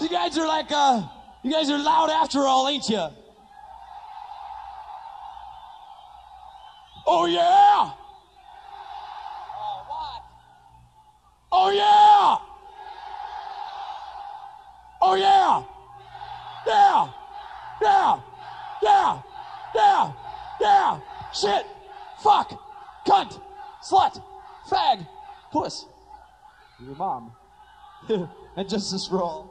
So you guys are like, you guys are loud after all, ain't you? Oh, yeah! Oh, what? Oh, yeah! Oh, yeah! Yeah! Yeah! Yeah! Yeah! Yeah! Shit! Fuck! Cunt! Slut! Fag! Puss! Your mom. And Justice For All.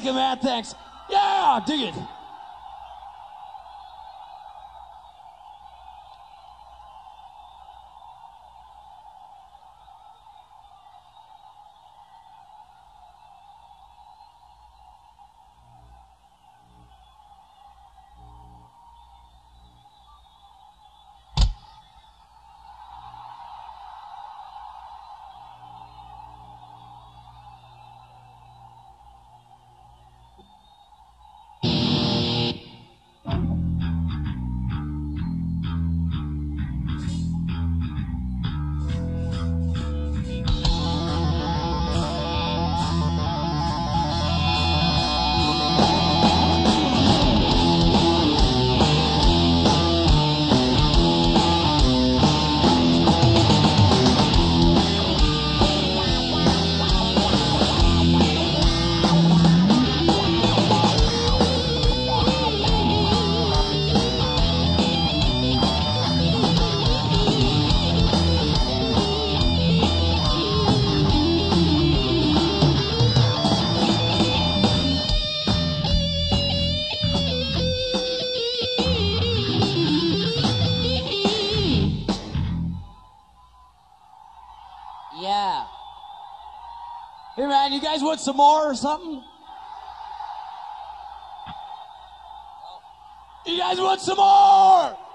fucking mad thanks. Yeah, dig it. Hey man, you guys want some more or something? You guys want some more?